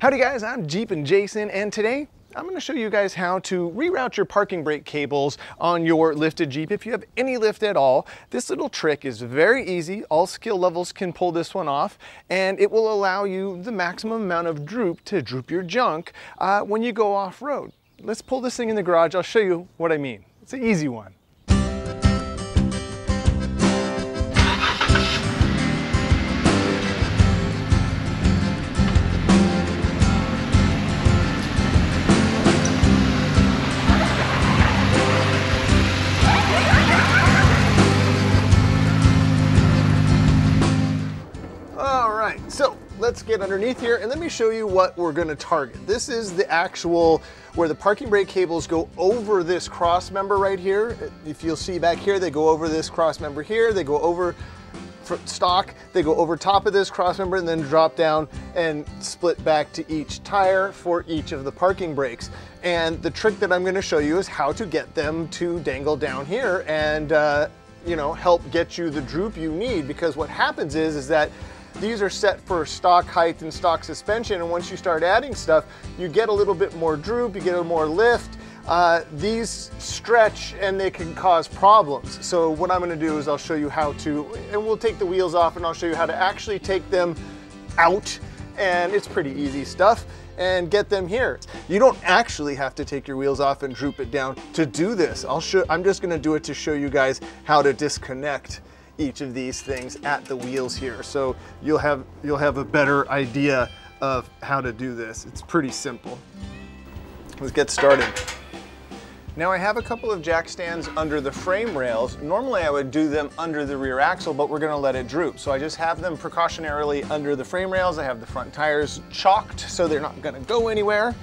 Howdy guys, I'm Jeep and Jason, and today I'm going to show you guys how to reroute your parking brake cables on your lifted Jeep if you have any lift at all. This little trick is very easy. All skill levels can pull this one off, and it will allow you the maximum amount of droop to droop your junk when you go off-road. Let's pull this thing in the garage. I'll show you what I mean. It's an easy one. Let's get underneath here and let me show you what we're going to target. This is the actual where the parking brake cables go over this cross member right here. If you'll see back here, they go over this cross member here, they go over stock, they go over top of this cross member and then drop down and split back to each tire for each of the parking brakes. And the trick that I'm going to show you is how to get them to dangle down here and you know, help get you the droop you need, because what happens is that these are set for stock height and stock suspension, and once you start adding stuff, you get a little bit more droop, you get a little more lift. These stretch and they can cause problems. So what I'm going to do is I'll show you how to, and we'll take the wheels off and I'll show you how to actually take them out, and it's pretty easy stuff, and get them here. You don't actually have to take your wheels off and droop it down to do this. I'm just going to do it to show you guys how to disconnect each of these things at the wheels here, so you'll have a better idea of how to do this. It's pretty simple. Let's get started. Now I have a couple of jack stands under the frame rails. Normally I would do them under the rear axle, but we're gonna let it droop. So I just have them precautionarily under the frame rails. I have the front tires chalked so they're not gonna go anywhere.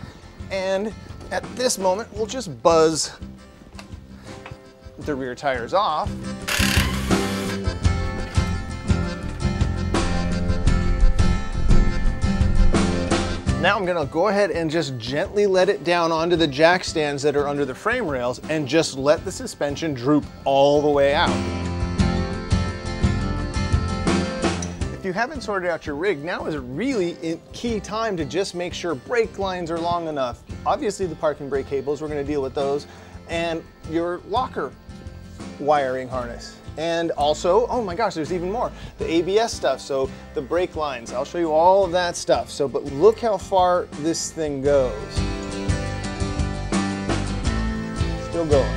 And at this moment, we'll just buzz the rear tires off. Now I'm gonna go ahead and just gently let it down onto the jack stands that are under the frame rails and just let the suspension droop all the way out. If you haven't sorted out your rig, now is a really key time to just make sure brake lines are long enough. Obviously the parking brake cables, we're gonna deal with those, and your locker wiring harness. And also, oh my gosh, there's even more, the ABS stuff, so the brake lines. I'll show you all of that stuff. So, but look how far this thing goes. Still going.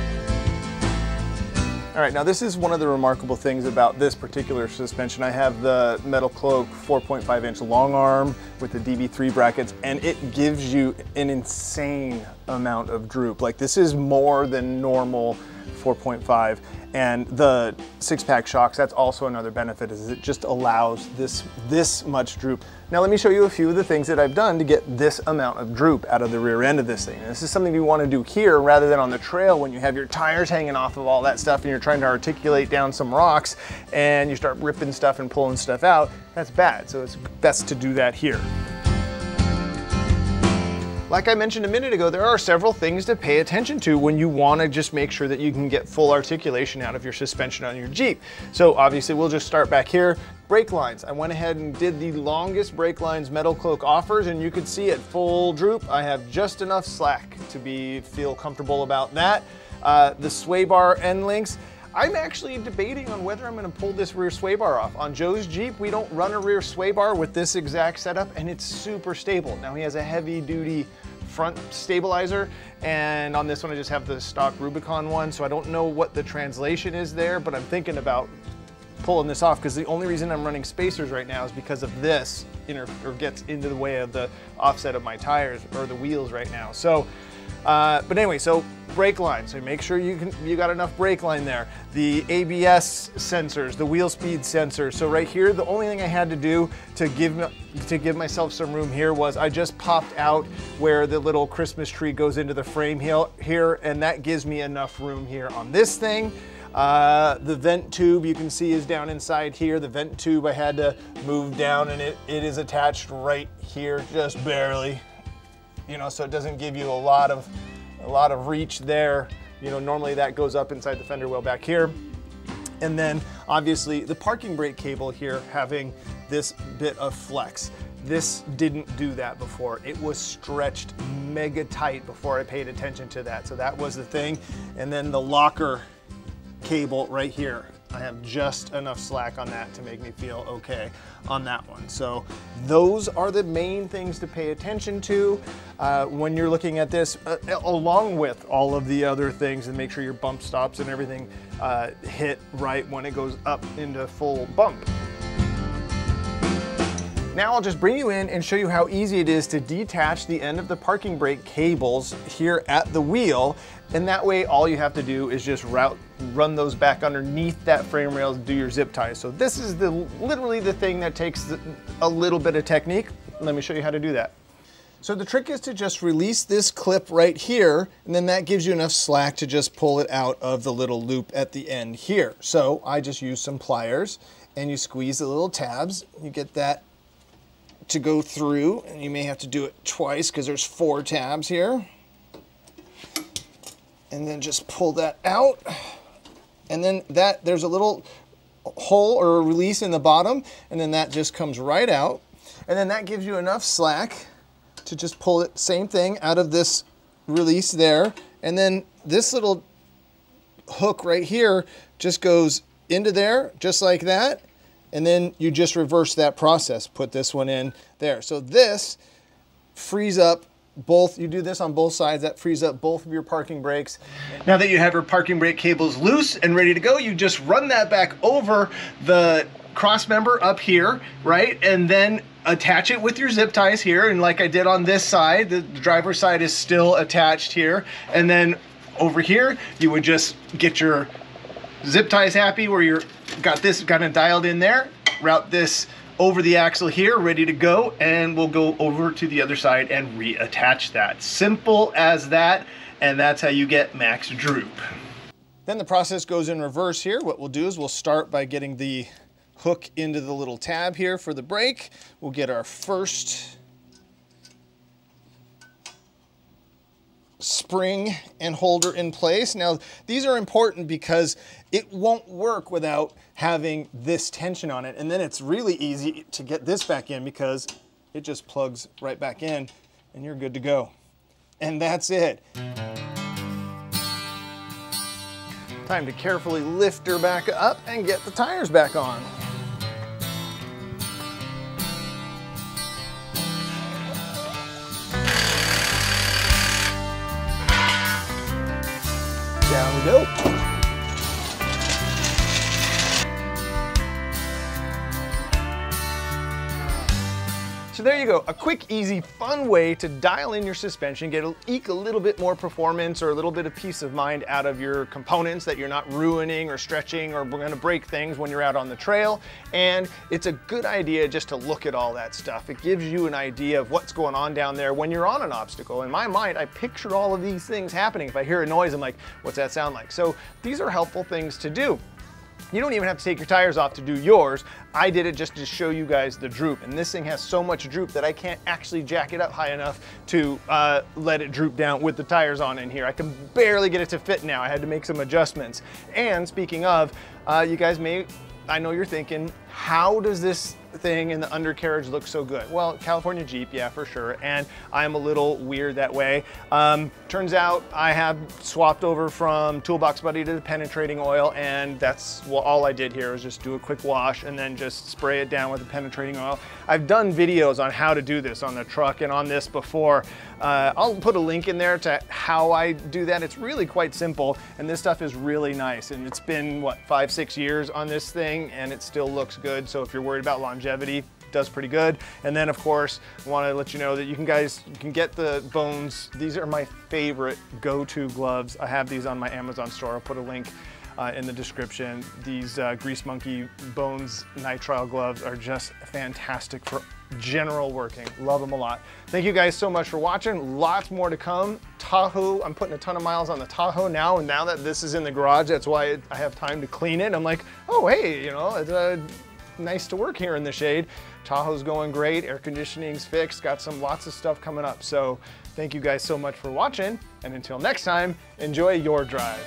All right, now this is one of the remarkable things about this particular suspension. I have the MetalCloak 4.5-inch long arm with the DB3 brackets, and it gives you an insane amount of droop. Like, this is more than normal 4.5, and the 6-pack shocks, that's also another benefit, is it just allows this much droop. Now let me show you a few of the things that I've done to get this amount of droop out of the rear end of this thing. And this is something you want to do here rather than on the trail when you have your tires hanging off of all that stuff and you're trying to articulate down some rocks and you start ripping stuff and pulling stuff out. That's bad, so it's best to do that here. Like I mentioned a minute ago, there are several things to pay attention to when you want to just make sure that you can get full articulation out of your suspension on your Jeep. So obviously we'll just start back here. Brake lines. I went ahead and did the longest brake lines MetalCloak offers, and you can see at full droop, I have just enough slack to feel comfortable about that. The sway bar end links. I'm actually debating on whether I'm gonna pull this rear sway bar off. On Joe's Jeep, we don't run a rear sway bar with this exact setup, and it's super stable. Now he has a heavy duty front stabilizer, and on this one I just have the stock Rubicon one, so I don't know what the translation is there, but I'm thinking about pulling this off, because the only reason I'm running spacers right now is because of this or gets into the way of the offset of my tires or the wheels right now. So, but anyway, so brake line. So make sure you got enough brake line there. The ABS sensors, the wheel speed sensor. So right here, the only thing I had to do to give myself some room here was I just popped out where the little Christmas tree goes into the frame here, and that gives me enough room here on this thing. The vent tube, you can see, is down inside here. The vent tube I had to move down, and it is attached right here, just barely. You know, so it doesn't give you a lot of reach there. You know, normally that goes up inside the fender well back here. And then obviously the parking brake cable here having this bit of flex. This didn't do that before. It was stretched mega tight before I paid attention to that. So that was the thing. And then the locker cable right here. I have just enough slack on that to make me feel okay on that one. So those are the main things to pay attention to when you're looking at this, along with all of the other things, and make sure your bump stops and everything hit right when it goes up into full bump. Now I'll just bring you in and show you how easy it is to detach the end of the parking brake cables here at the wheel. And that way all you have to do is just run those back underneath that frame rail to do your zip ties. So this is literally the thing that takes a little bit of technique. Let me show you how to do that. So the trick is to just release this clip right here, and then that gives you enough slack to just pull it out of the little loop at the end here. So I just use some pliers and you squeeze the little tabs, you get that to go through, and you may have to do it twice because there's 4 tabs here. And then just pull that out. And then that, there's a little hole or release in the bottom, and then that just comes right out. And then that gives you enough slack to just pull it, same thing, out of this release there. And then this little hook right here just goes into there, just like that. And then you just reverse that process, put this one in there. So this frees up both, you do this on both sides, that frees up both of your parking brakes. Now that you have your parking brake cables loose and ready to go, you just run that back over the cross member up here, right? And then attach it with your zip ties here. And like I did on this side, the driver's side is still attached here. And then over here, you would just get your zip ties happy where you're got this kind of dialed in there, route this over the axle here, ready to go, and we'll go over to the other side and reattach that. Simple as that, and that's how you get max droop. Then the process goes in reverse here. What we'll do is we'll start by getting the hook into the little tab here for the brake. We'll get our first spring and holder in place. Now, these are important because it won't work without having this tension on it. And then it's really easy to get this back in because it just plugs right back in and you're good to go. And that's it. Time to carefully lift her back up and get the tires back on. Down we go. So there you go, a quick, easy, fun way to dial in your suspension, eke a little bit more performance or a little bit of peace of mind out of your components that you're not ruining or stretching or gonna break things when you're out on the trail. And it's a good idea just to look at all that stuff. It gives you an idea of what's going on down there when you're on an obstacle. In my mind, I picture all of these things happening. If I hear a noise, I'm like, what's that sound like? So these are helpful things to do. You don't even have to take your tires off to do yours. I did it just to show you guys the droop. And this thing has so much droop that I can't actually jack it up high enough to let it droop down with the tires on in here. I can barely get it to fit now. I had to make some adjustments. And speaking of, you guys may, I know you're thinking, how does this thing in the undercarriage look so good? Well, California Jeep, yeah, for sure. And I'm a little weird that way. Turns out I have swapped over from Toolbox Buddy to the penetrating oil, and that's all I did here was just do a quick wash and then just spray it down with the penetrating oil. I've done videos on how to do this on the truck and on this before. I'll put a link in there to how I do that. It's really quite simple, and this stuff is really nice. And it's been, what, 5-6 years on this thing, and it still looks good. So if you're worried about longevity, does pretty good. And then of course, I want to let you know that you can get the Bones. These are my favorite go-to gloves. I have these on my Amazon store. I'll put a link in the description. These Grease Monkey Bones nitrile gloves are just fantastic for general working. Love them a lot. Thank you guys so much for watching. Lots more to come. Tahoe, I'm putting a ton of miles on the Tahoe now, and now that this is in the garage, that's why I have time to clean it. I'm like, oh hey, you know, it's nice to work here in the shade. Tahoe's going great, air conditioning's fixed, got lots of stuff coming up. So thank you guys so much for watching, and until next time, enjoy your drive.